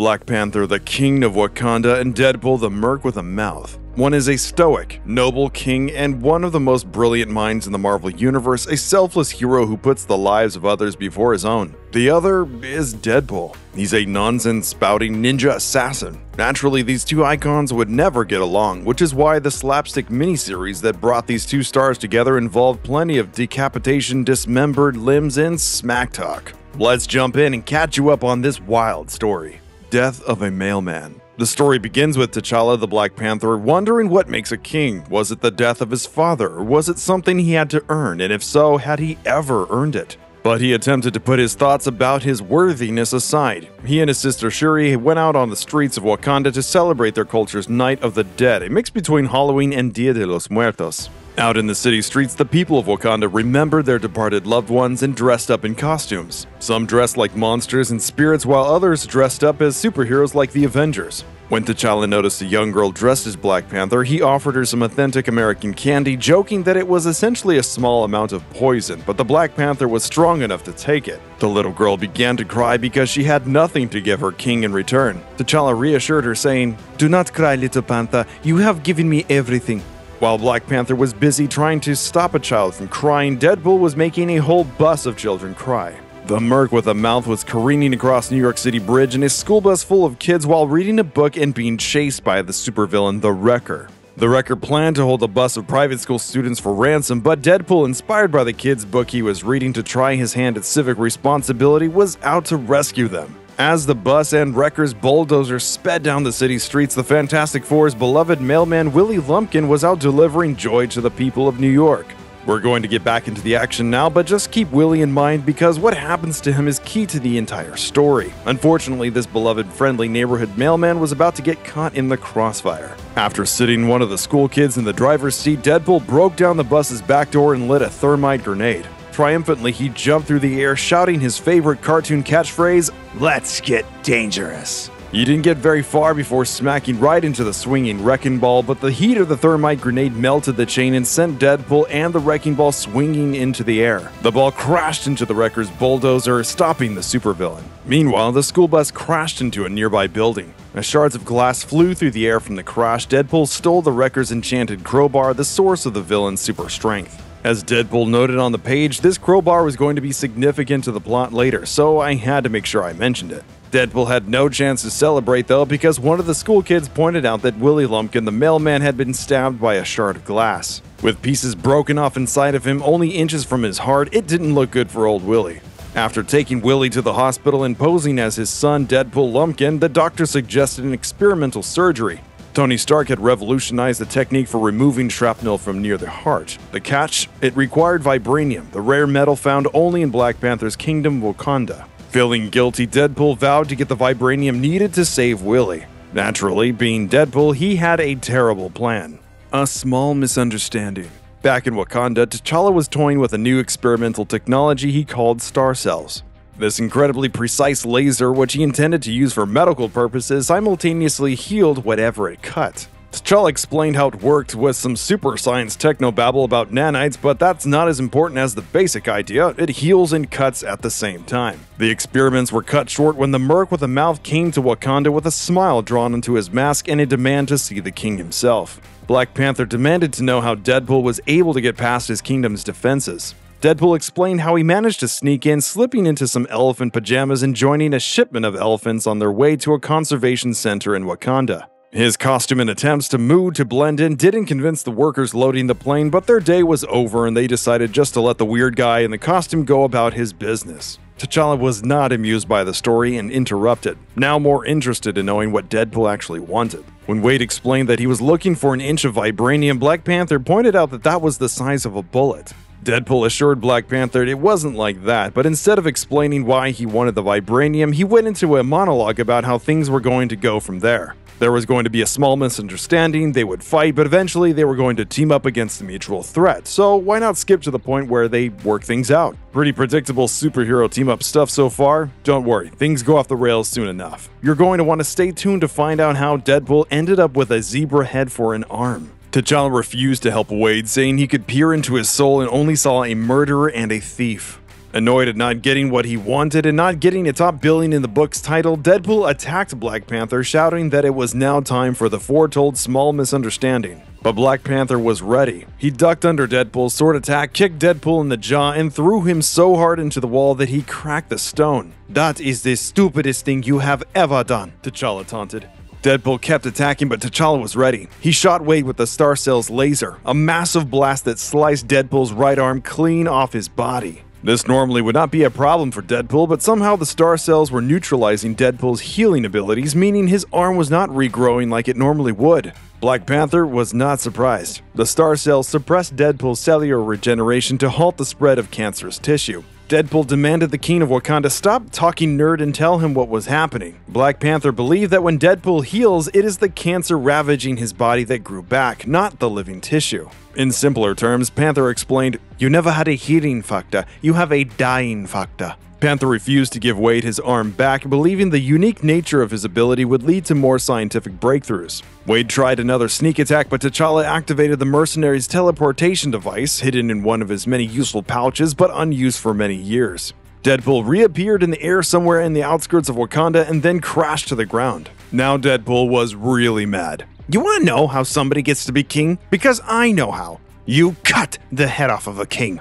Black Panther, the King of Wakanda, and Deadpool, the Merc with a Mouth. One is a stoic, noble king and one of the most brilliant minds in the Marvel Universe, a selfless hero who puts the lives of others before his own. The other is Deadpool. He's a nonsense-spouting ninja assassin. Naturally, these two icons would never get along, which is why the slapstick miniseries that brought these two stars together involved plenty of decapitation, dismembered limbs, and smack talk. Let's jump in and catch you up on this wild story. Death of a Mailman. The story begins with T'Challa the Black Panther wondering what makes a king. Was it the death of his father, or was it something he had to earn, and if so, had he ever earned it? But he attempted to put his thoughts about his worthiness aside. He and his sister Shuri went out on the streets of Wakanda to celebrate their culture's Night of the Dead, a mix between Halloween and Dia de los Muertos. Out in the city streets, the people of Wakanda remembered their departed loved ones and dressed up in costumes. Some dressed like monsters and spirits, while others dressed up as superheroes like the Avengers. When T'Challa noticed a young girl dressed as Black Panther, he offered her some authentic American candy, joking that it was essentially a small amount of poison, but the Black Panther was strong enough to take it. The little girl began to cry because she had nothing to give her king in return. T'Challa reassured her, saying, "Do not cry, little Panther. You have given me everything." While Black Panther was busy trying to stop a child from crying, Deadpool was making a whole bus of children cry. The Merc with a Mouth was careening across New York City Bridge in a school bus full of kids while reading a book and being chased by the supervillain, The Wrecker. The Wrecker planned to hold a bus of private school students for ransom, but Deadpool, inspired by the kid's book he was reading to try his hand at civic responsibility, was out to rescue them. As the bus and Wrecker's bulldozer sped down the city streets, the Fantastic Four's beloved mailman Willie Lumpkin was out delivering joy to the people of New York. We're going to get back into the action now, but just keep Willie in mind because what happens to him is key to the entire story. Unfortunately, this beloved friendly neighborhood mailman was about to get caught in the crossfire. After sitting one of the school kids in the driver's seat, Deadpool broke down the bus's back door and lit a thermite grenade. Triumphantly, he jumped through the air, shouting his favorite cartoon catchphrase, "Let's get dangerous." He didn't get very far before smacking right into the swinging wrecking ball, but the heat of the thermite grenade melted the chain and sent Deadpool and the wrecking ball swinging into the air. The ball crashed into the Wrecker's bulldozer, stopping the supervillain. Meanwhile, the school bus crashed into a nearby building. As shards of glass flew through the air from the crash, Deadpool stole the Wrecker's enchanted crowbar, the source of the villain's super strength. As Deadpool noted on the page, this crowbar was going to be significant to the plot later, so I had to make sure I mentioned it. Deadpool had no chance to celebrate though, because one of the school kids pointed out that Willie Lumpkin the mailman had been stabbed by a shard of glass. With pieces broken off inside of him only inches from his heart, it didn't look good for old Willie. After taking Willie to the hospital and posing as his son, Deadpool Lumpkin, the doctor suggested an experimental surgery. Tony Stark had revolutionized the technique for removing shrapnel from near the heart. The catch? It required vibranium, the rare metal found only in Black Panther's kingdom, Wakanda. Feeling guilty, Deadpool vowed to get the vibranium needed to save Willie. Naturally, being Deadpool, he had a terrible plan. A small misunderstanding. Back in Wakanda, T'Challa was toying with a new experimental technology he called Star Cells. This incredibly precise laser, which he intended to use for medical purposes, simultaneously healed whatever it cut. T'Challa explained how it worked with some super science technobabble about nanites, but that's not as important as the basic idea. It heals and cuts at the same time. The experiments were cut short when the Merc with a Mouth came to Wakanda with a smile drawn into his mask and a demand to see the king himself. Black Panther demanded to know how Deadpool was able to get past his kingdom's defenses. Deadpool explained how he managed to sneak in, slipping into some elephant pajamas and joining a shipment of elephants on their way to a conservation center in Wakanda. His costume and attempts to move to blend in didn't convince the workers loading the plane, but their day was over and they decided just to let the weird guy in the costume go about his business. T'Challa was not amused by the story and interrupted, now more interested in knowing what Deadpool actually wanted. When Wade explained that he was looking for an inch of vibranium, Black Panther pointed out that that was the size of a bullet. Deadpool assured Black Panther it wasn't like that, but instead of explaining why he wanted the vibranium, he went into a monologue about how things were going to go from there. There was going to be a small misunderstanding, they would fight, but eventually they were going to team up against the mutual threat, so why not skip to the point where they work things out? Pretty predictable superhero team-up stuff so far. Don't worry, things go off the rails soon enough. You're going to want to stay tuned to find out how Deadpool ended up with a zebra head for an arm. T'Challa refused to help Wade, saying he could peer into his soul and only saw a murderer and a thief. Annoyed at not getting what he wanted and not getting a top billing in the book's title, Deadpool attacked Black Panther, shouting that it was now time for the foretold small misunderstanding. But Black Panther was ready. He ducked under Deadpool's sword attack, kicked Deadpool in the jaw, and threw him so hard into the wall that he cracked the stone. "That is the stupidest thing you have ever done," T'Challa taunted. Deadpool kept attacking, but T'Challa was ready. He shot Wade with the Star Cells laser, a massive blast that sliced Deadpool's right arm clean off his body. This normally would not be a problem for Deadpool, but somehow the Star Cells were neutralizing Deadpool's healing abilities, meaning his arm was not regrowing like it normally would. Black Panther was not surprised. The Star Cells suppressed Deadpool's cellular regeneration to halt the spread of cancerous tissue. Deadpool demanded the king of Wakanda stop talking nerd and tell him what was happening. Black Panther believed that when Deadpool heals, it is the cancer ravaging his body that grew back, not the living tissue. In simpler terms, Panther explained, "You never had a healing factor, you have a dying factor." Panther refused to give Wade his arm back, believing the unique nature of his ability would lead to more scientific breakthroughs. Wade tried another sneak attack, but T'Challa activated the mercenary's teleportation device, hidden in one of his many useful pouches but unused for many years. Deadpool reappeared in the air somewhere in the outskirts of Wakanda and then crashed to the ground. Now Deadpool was really mad. "You wanna know how somebody gets to be king? Because I know how. You cut the head off of a king."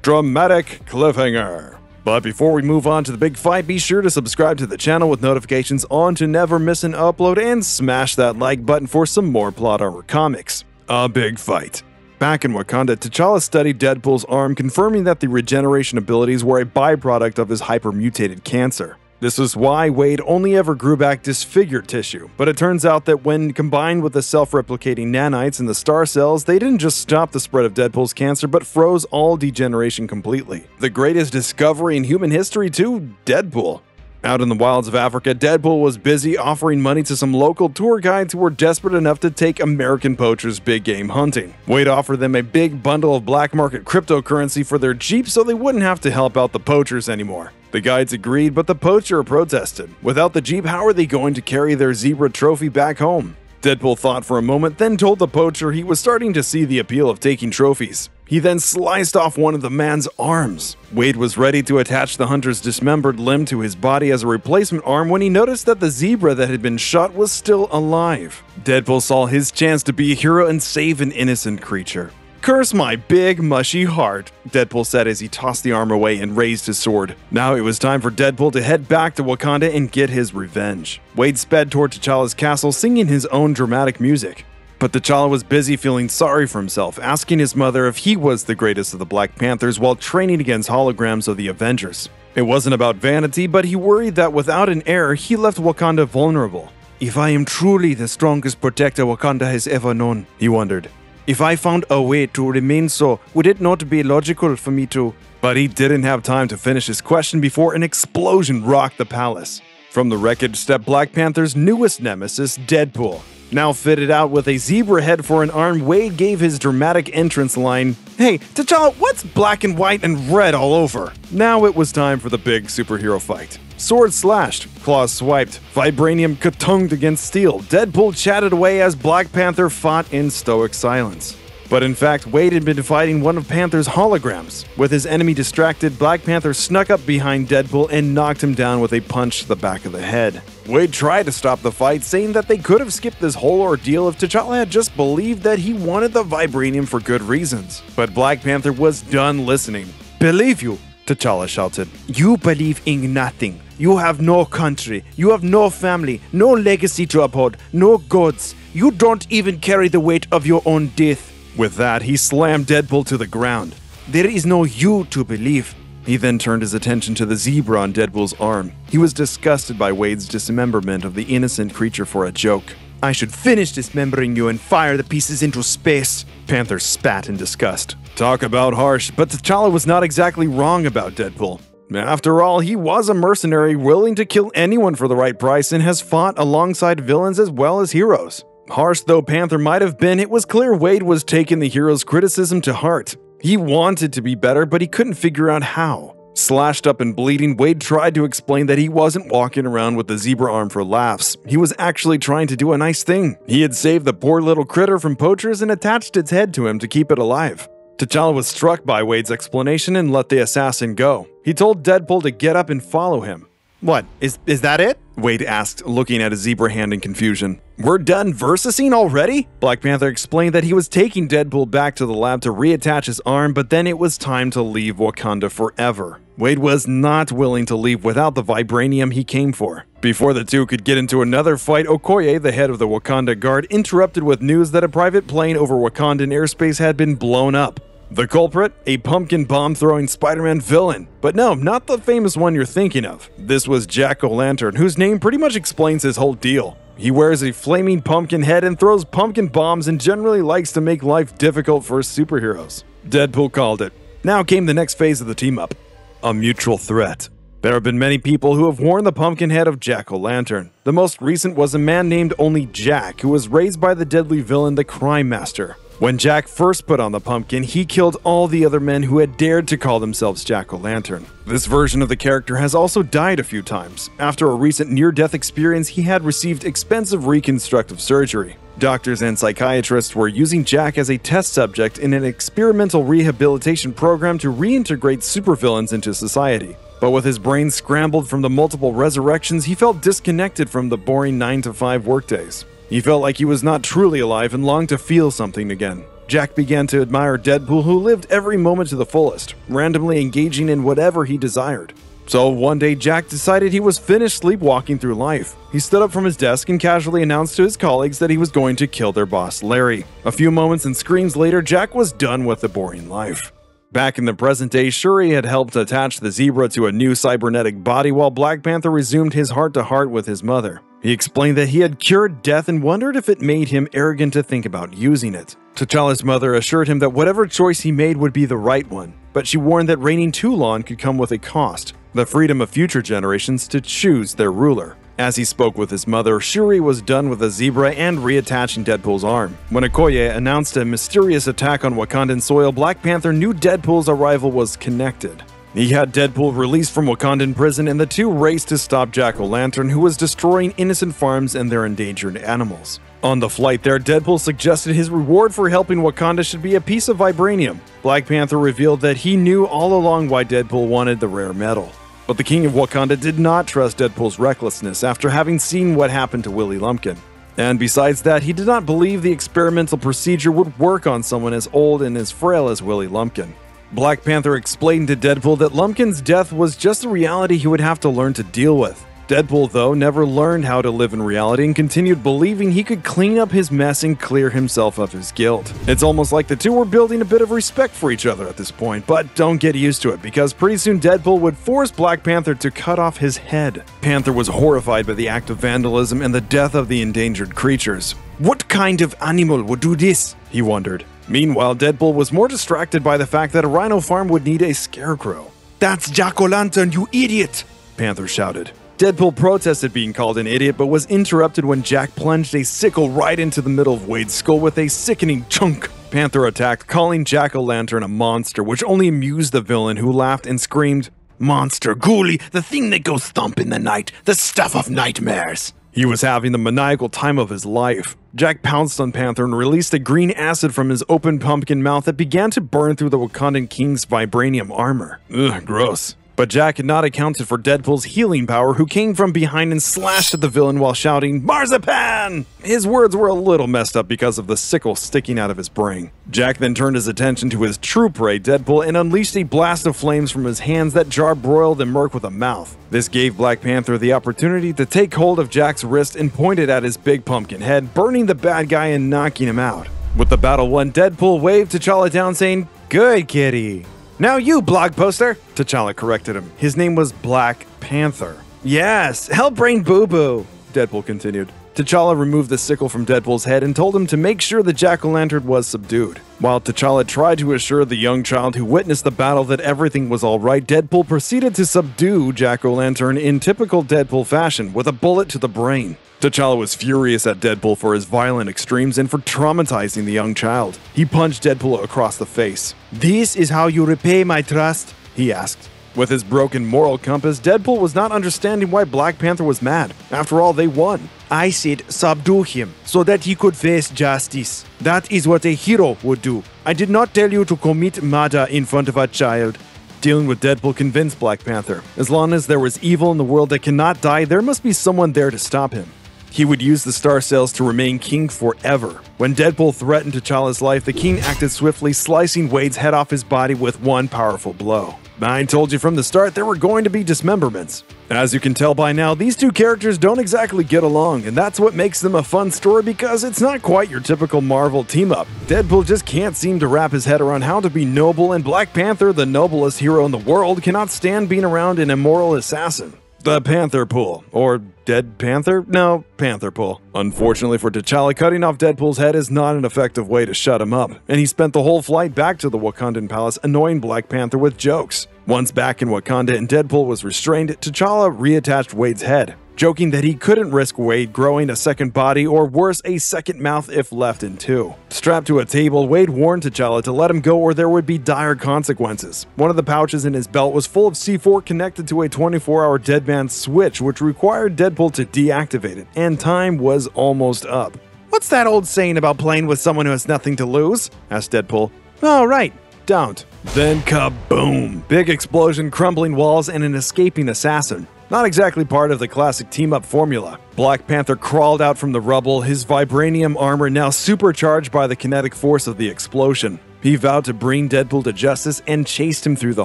Dramatic cliffhanger. But before we move on to the big fight, be sure to subscribe to the channel with notifications on to never miss an upload and smash that like button for some more Plot Armor Comics. A big fight. Back in Wakanda, T'Challa studied Deadpool's arm, confirming that the regeneration abilities were a byproduct of his hypermutated cancer. This is why Wade only ever grew back disfigured tissue, but it turns out that when combined with the self-replicating nanites and the Star Cells, they didn't just stop the spread of Deadpool's cancer, but froze all degeneration completely. The greatest discovery in human history to Deadpool. Out in the wilds of Africa, Deadpool was busy offering money to some local tour guides who were desperate enough to take American poachers big game hunting. Wade offered them a big bundle of black market cryptocurrency for their jeep so they wouldn't have to help out the poachers anymore. The guides agreed, but the poacher protested. Without the jeep, how are they going to carry their zebra trophy back home? Deadpool thought for a moment, then told the poacher he was starting to see the appeal of taking trophies. He then sliced off one of the man's arms. Wade was ready to attach the hunter's dismembered limb to his body as a replacement arm when he noticed that the zebra that had been shot was still alive. Deadpool saw his chance to be a hero and save an innocent creature. "Curse my big, mushy heart," Deadpool said as he tossed the arm away and raised his sword. Now it was time for Deadpool to head back to Wakanda and get his revenge. Wade sped toward T'Challa's castle, singing his own dramatic music. But T'Challa was busy feeling sorry for himself, asking his mother if he was the greatest of the Black Panthers while training against holograms of the Avengers. It wasn't about vanity, but he worried that without an heir, he left Wakanda vulnerable. "If I am truly the strongest protector Wakanda has ever known," he wondered. "If I found a way to remain so, would it not be logical for me to—" But he didn't have time to finish his question before an explosion rocked the palace. From the wreckage stepped Black Panther's newest nemesis, Deadpool. Now fitted out with a zebra head for an arm, Wade gave his dramatic entrance line, "Hey, T'Challa, what's black and white and red all over?" Now it was time for the big superhero fight. Sword slashed, claws swiped, vibranium katunged against steel. Deadpool chatted away as Black Panther fought in stoic silence. But in fact, Wade had been fighting one of Panther's holograms. With his enemy distracted, Black Panther snuck up behind Deadpool and knocked him down with a punch to the back of the head. Wade tried to stop the fight, saying that they could have skipped this whole ordeal if T'Challa had just believed that he wanted the vibranium for good reasons. But Black Panther was done listening. "Believe you," T'Challa shouted. "You believe in nothing. You have no country, you have no family, no legacy to uphold, no gods. You don't even carry the weight of your own death." With that, he slammed Deadpool to the ground. "There is no you to believe." He then turned his attention to the zebra on Deadpool's arm. He was disgusted by Wade's dismemberment of the innocent creature for a joke. "I should finish dismembering you and fire the pieces into space," Panther spat in disgust. Talk about harsh, but T'Challa was not exactly wrong about Deadpool. After all, he was a mercenary willing to kill anyone for the right price and has fought alongside villains as well as heroes. Harsh though Panther might have been, it was clear Wade was taking the hero's criticism to heart. He wanted to be better, but he couldn't figure out how. Slashed up and bleeding, Wade tried to explain that he wasn't walking around with the zebra arm for laughs. He was actually trying to do a nice thing. He had saved the poor little critter from poachers and attached its head to him to keep it alive. T'Challa was struck by Wade's explanation and let the assassin go. He told Deadpool to get up and follow him. What? Is that it? Wade asked, looking at his zebra hand in confusion. We're done versusing already? Black Panther explained that he was taking Deadpool back to the lab to reattach his arm, but then it was time to leave Wakanda forever. Wade was not willing to leave without the vibranium he came for. Before the two could get into another fight, Okoye, the head of the Wakanda Guard, interrupted with news that a private plane over Wakandan airspace had been blown up. The culprit? A pumpkin bomb-throwing Spider-Man villain. But no, not the famous one you're thinking of. This was Jack O'Lantern, whose name pretty much explains his whole deal. He wears a flaming pumpkin head and throws pumpkin bombs and generally likes to make life difficult for superheroes. Deadpool called it. Now came the next phase of the team-up. A mutual threat. There have been many people who have worn the pumpkin head of Jack O'Lantern. The most recent was a man named Only Jack, who was raised by the deadly villain, the Crime Master. When Jack first put on the pumpkin, he killed all the other men who had dared to call themselves Jack-O'-Lantern. This version of the character has also died a few times. After a recent near-death experience, he had received expensive reconstructive surgery. Doctors and psychiatrists were using Jack as a test subject in an experimental rehabilitation program to reintegrate supervillains into society. But with his brain scrambled from the multiple resurrections, he felt disconnected from the boring 9-to-5 workdays. He felt like he was not truly alive and longed to feel something again. Jack began to admire Deadpool, who lived every moment to the fullest, randomly engaging in whatever he desired. So one day, Jack decided he was finished sleepwalking through life. He stood up from his desk and casually announced to his colleagues that he was going to kill their boss, Larry. A few moments and screams later, Jack was done with the boring life. Back in the present day, Shuri had helped attach the zebra to a new cybernetic body while Black Panther resumed his heart-to-heart with his mother. He explained that he had cured death and wondered if it made him arrogant to think about using it. T'Challa's mother assured him that whatever choice he made would be the right one, but she warned that reigning too long could come with a cost, the freedom of future generations to choose their ruler. As he spoke with his mother, Shuri was done with the zebra and reattaching Deadpool's arm. When Okoye announced a mysterious attack on Wakandan soil, Black Panther knew Deadpool's arrival was connected. He had Deadpool released from Wakandan prison, and the two raced to stop Jack O'Lantern, who was destroying innocent farms and their endangered animals. On the flight there, Deadpool suggested his reward for helping Wakanda should be a piece of vibranium. Black Panther revealed that he knew all along why Deadpool wanted the rare metal. But the King of Wakanda did not trust Deadpool's recklessness after having seen what happened to Willie Lumpkin. And besides that, he did not believe the experimental procedure would work on someone as old and as frail as Willie Lumpkin. Black Panther explained to Deadpool that Lumpkin's death was just a reality he would have to learn to deal with. Deadpool, though, never learned how to live in reality and continued believing he could clean up his mess and clear himself of his guilt. It's almost like the two were building a bit of respect for each other at this point, but don't get used to it, because pretty soon Deadpool would force Black Panther to cut off his head. Panther was horrified by the act of vandalism and the death of the endangered creatures. "What kind of animal would do this?" he wondered. Meanwhile, Deadpool was more distracted by the fact that a rhino farm would need a scarecrow. "That's Jack-O'-Lantern, you idiot!" Panther shouted. Deadpool protested being called an idiot, but was interrupted when Jack plunged a sickle right into the middle of Wade's skull with a sickening chunk. Panther attacked, calling Jack-O'-Lantern a monster, which only amused the villain, who laughed and screamed, "Monster, ghoulie, the thing that goes thump in the night, the stuff of nightmares!" He was having the maniacal time of his life. Jack pounced on Panther and released a green acid from his open pumpkin mouth that began to burn through the Wakandan King's vibranium armor. Ugh, gross. But Jack had not accounted for Deadpool's healing power, who came from behind and slashed at the villain while shouting, "Marzipan!" His words were a little messed up because of the sickle sticking out of his brain. Jack then turned his attention to his true prey, Deadpool, and unleashed a blast of flames from his hands that jar-broiled the Merc with a mouth. This gave Black Panther the opportunity to take hold of Jack's wrist and point it at his big pumpkin head, burning the bad guy and knocking him out. With the battle won, Deadpool waved T'Challa down, saying, "Good kitty." "Now you, blog poster!" T'Challa corrected him. His name was Black Panther. "Yes, Hellbrain Boo Boo!" Deadpool continued. T'Challa removed the sickle from Deadpool's head and told him to make sure the Jack-O'-Lantern was subdued. While T'Challa tried to assure the young child who witnessed the battle that everything was alright, Deadpool proceeded to subdue Jack-O'-Lantern in typical Deadpool fashion, with a bullet to the brain. T'Challa was furious at Deadpool for his violent extremes and for traumatizing the young child. He punched Deadpool across the face. "This is how you repay my trust?" he asked. With his broken moral compass, Deadpool was not understanding why Black Panther was mad. After all, they won. "I said subdue him so that he could face justice. That is what a hero would do. I did not tell you to commit murder in front of a child. Dealing with Deadpool convinced Black Panther. As long as there was evil in the world that cannot die, there must be someone there to stop him. He would use the Star Cells to remain king forever. When Deadpool threatened T'Challa's life, the king acted swiftly, slicing Wade's head off his body with one powerful blow. I told you from the start there were going to be dismemberments. As you can tell by now, these two characters don't exactly get along, and that's what makes them a fun story because it's not quite your typical Marvel team-up. Deadpool just can't seem to wrap his head around how to be noble, and Black Panther, the noblest hero in the world, cannot stand being around an immoral assassin. The Panther Pool, or Dead Panther? No, Panther Pool. Unfortunately for T'Challa, cutting off Deadpool's head is not an effective way to shut him up, and he spent the whole flight back to the Wakandan palace annoying Black Panther with jokes. Once back in Wakanda and Deadpool was restrained, T'Challa reattached Wade's head, joking that he couldn't risk Wade growing a second body or worse, a second mouth if left in two. Strapped to a table, Wade warned T'Challa to let him go or there would be dire consequences. One of the pouches in his belt was full of C4 connected to a 24-hour deadman switch, which required Deadpool to deactivate it, and time was almost up. "What's that old saying about playing with someone who has nothing to lose?" asked Deadpool. "Oh, right. Don't." Then kaboom! Big explosion, crumbling walls, and an escaping assassin. Not exactly part of the classic team-up formula. Black Panther crawled out from the rubble, his vibranium armor now supercharged by the kinetic force of the explosion. He vowed to bring Deadpool to justice and chased him through the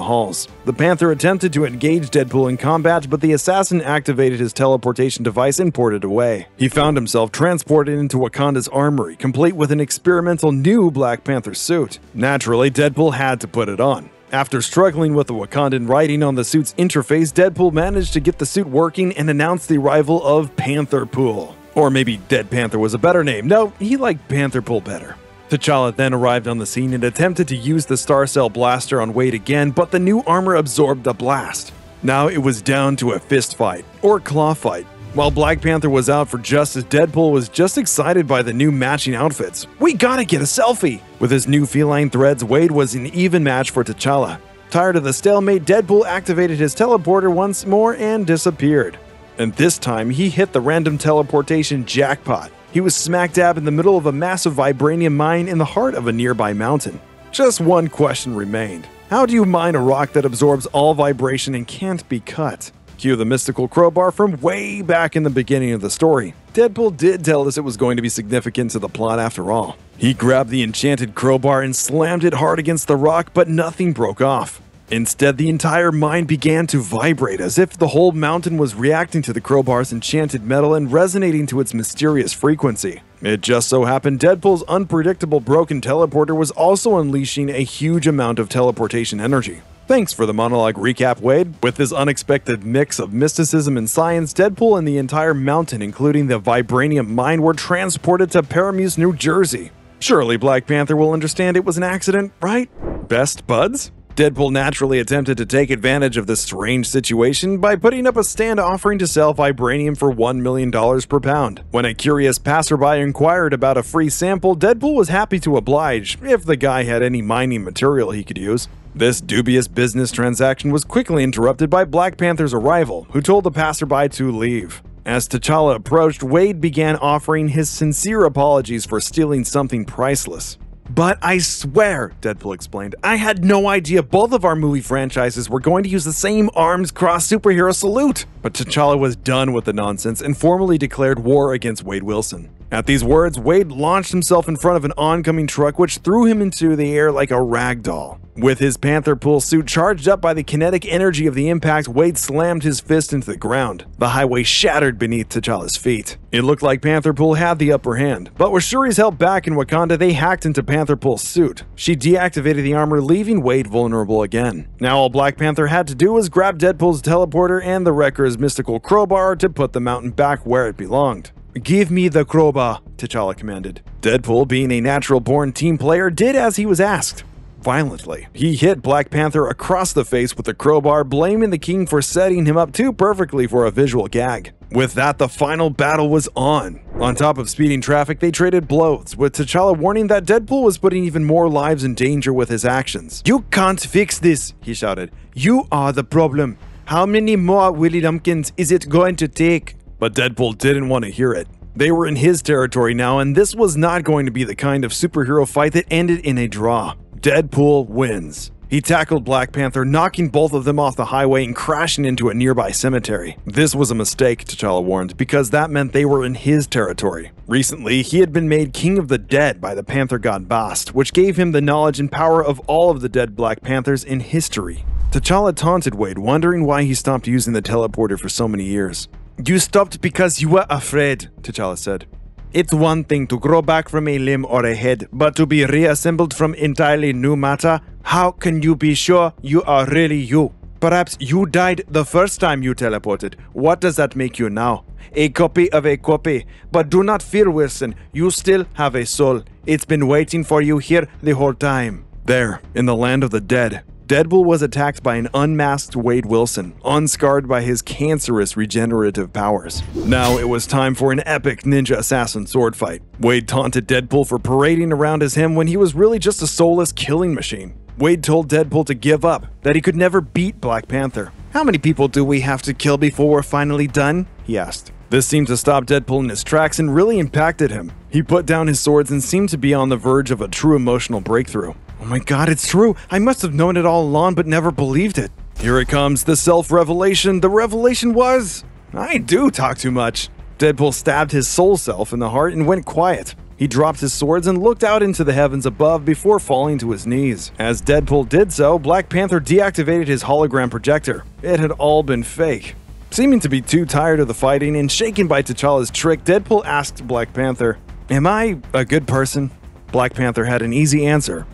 halls. The Panther attempted to engage Deadpool in combat, but the assassin activated his teleportation device and ported away. He found himself transported into Wakanda's armory, complete with an experimental new Black Panther suit. Naturally, Deadpool had to put it on. After struggling with the Wakandan writing on the suit's interface, Deadpool managed to get the suit working and announced the arrival of Panther Pool. Or maybe Dead Panther was a better name. No, he liked Panther Pool better. T'Challa then arrived on the scene and attempted to use the Star Cell blaster on Wade again, but the new armor absorbed the blast. Now it was down to a fist fight, or claw fight. While Black Panther was out for justice, Deadpool was just excited by the new matching outfits. "We gotta get a selfie!" With his new feline threads, Wade was an even match for T'Challa. Tired of the stalemate, Deadpool activated his teleporter once more and disappeared. And this time, he hit the random teleportation jackpot. He was smack dab in the middle of a massive vibranium mine in the heart of a nearby mountain. Just one question remained. How do you mine a rock that absorbs all vibration and can't be cut? Cue the mystical crowbar from way back in the beginning of the story. Deadpool did tell us it was going to be significant to the plot after all. He grabbed the enchanted crowbar and slammed it hard against the rock, but nothing broke off. Instead, the entire mine began to vibrate, as if the whole mountain was reacting to the crowbar's enchanted metal and resonating to its mysterious frequency. It just so happened Deadpool's unpredictable broken teleporter was also unleashing a huge amount of teleportation energy. Thanks for the monologue recap, Wade. With this unexpected mix of mysticism and science, Deadpool and the entire mountain, including the vibranium mine, were transported to Paramus, New Jersey. Surely Black Panther will understand it was an accident, right? Best buds? Deadpool naturally attempted to take advantage of this strange situation by putting up a stand offering to sell vibranium for $1 million per pound. When a curious passerby inquired about a free sample, Deadpool was happy to oblige, if the guy had any mining material he could use. This dubious business transaction was quickly interrupted by Black Panther's arrival, who told the passerby to leave. As T'Challa approached, Wade began offering his sincere apologies for stealing something priceless. "But I swear," Deadpool explained, "I had no idea both of our movie franchises were going to use the same arms cross superhero salute." But T'Challa was done with the nonsense and formally declared war against Wade Wilson. At these words, Wade launched himself in front of an oncoming truck, which threw him into the air like a rag doll. With his Panther Pool suit charged up by the kinetic energy of the impact, Wade slammed his fist into the ground. The highway shattered beneath T'Challa's feet. It looked like Panther Pool had the upper hand, but with Shuri's help back in Wakanda, they hacked into Panther Pool's suit. She deactivated the armor, leaving Wade vulnerable again. Now all Black Panther had to do was grab Deadpool's teleporter and the Wrecker's mystical crowbar to put the mountain back where it belonged. "Give me the crowbar," T'Challa commanded. Deadpool, being a natural-born team player, did as he was asked. Violently, he hit Black Panther across the face with the crowbar, blaming the king for setting him up too perfectly for a visual gag. With that, the final battle was on. On top of speeding traffic, they traded blows, with T'Challa warning that Deadpool was putting even more lives in danger with his actions. "You can't fix this," he shouted. "You are the problem. How many more Willie Lumpkins is it going to take?" But Deadpool didn't want to hear it. They were in his territory now, and this was not going to be the kind of superhero fight that ended in a draw. Deadpool wins. He tackled Black Panther, knocking both of them off the highway and crashing into a nearby cemetery. This was a mistake, T'Challa warned, because that meant they were in his territory. Recently, he had been made King of the Dead by the Panther God Bast, which gave him the knowledge and power of all of the dead Black Panthers in history. T'Challa taunted Wade, wondering why he stopped using the teleporter for so many years. "You stopped because you were afraid," T'Challa said. "It's one thing to grow back from a limb or a head, but to be reassembled from entirely new matter? How can you be sure you are really you? Perhaps you died the first time you teleported. What does that make you now? A copy of a copy. But do not fear, Wilson. You still have a soul. It's been waiting for you here the whole time." There, in the land of the dead, Deadpool was attacked by an unmasked Wade Wilson, unscarred by his cancerous regenerative powers. Now it was time for an epic ninja assassin sword fight. Wade taunted Deadpool for parading around as him when he was really just a soulless killing machine. Wade told Deadpool to give up, that he could never beat Black Panther. "How many people do we have to kill before we're finally done?" he asked. This seemed to stop Deadpool in his tracks and really impacted him. He put down his swords and seemed to be on the verge of a true emotional breakthrough. "Oh my god, it's true! I must have known it all along but never believed it." Here it comes, the self-revelation. The revelation was, "I do talk too much." Deadpool stabbed his soul self in the heart and went quiet. He dropped his swords and looked out into the heavens above before falling to his knees. As Deadpool did so, Black Panther deactivated his hologram projector. It had all been fake. Seeming to be too tired of the fighting and shaken by T'Challa's trick, Deadpool asked Black Panther, "Am I a good person?" Black Panther had an easy answer: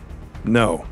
"No."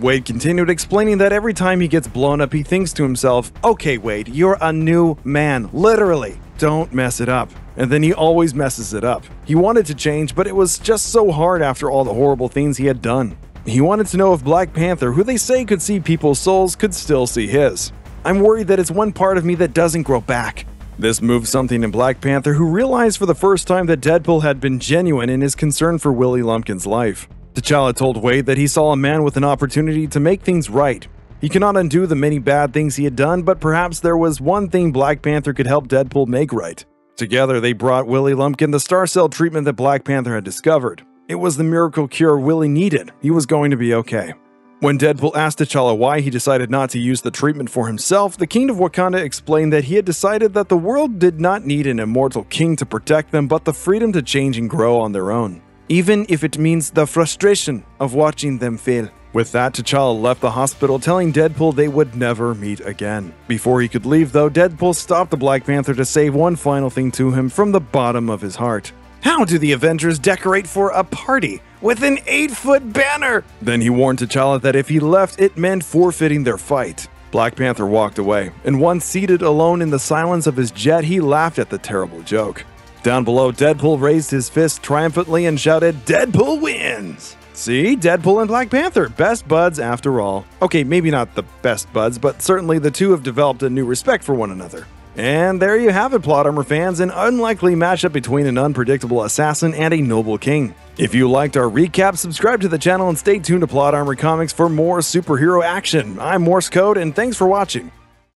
Wade continued, explaining that every time he gets blown up, he thinks to himself, "Okay, Wade, you're a new man, literally. Don't mess it up." And then he always messes it up. He wanted to change, but it was just so hard after all the horrible things he had done. He wanted to know if Black Panther, who they say could see people's souls, could still see his. "I'm worried that it's one part of me that doesn't grow back." This moved something in Black Panther, who realized for the first time that Deadpool had been genuine in his concern for Willie Lumpkin's life. T'Challa told Wade that he saw a man with an opportunity to make things right. He cannot undo the many bad things he had done, but perhaps there was one thing Black Panther could help Deadpool make right. Together, they brought Willie Lumpkin the Star Cell treatment that Black Panther had discovered. It was the miracle cure Willie needed. He was going to be okay. When Deadpool asked T'Challa why he decided not to use the treatment for himself, the King of Wakanda explained that he had decided that the world did not need an immortal king to protect them, but the freedom to change and grow on their own, even if it means the frustration of watching them fail. With that, T'Challa left the hospital, telling Deadpool they would never meet again. Before he could leave, though, Deadpool stopped the Black Panther to say one final thing to him from the bottom of his heart. "How do the Avengers decorate for a party? With an 8-foot banner!" Then he warned T'Challa that if he left, it meant forfeiting their fight. Black Panther walked away, and once seated alone in the silence of his jet, he laughed at the terrible joke. Down below, Deadpool raised his fist triumphantly and shouted, "Deadpool wins!" See, Deadpool and Black Panther, best buds after all. Okay, maybe not the best buds, but certainly the two have developed a new respect for one another. And there you have it, Plot Armor fans, an unlikely matchup between an unpredictable assassin and a noble king. If you liked our recap, subscribe to the channel and stay tuned to Plot Armor Comics for more superhero action. I'm Morse Code, and thanks for watching.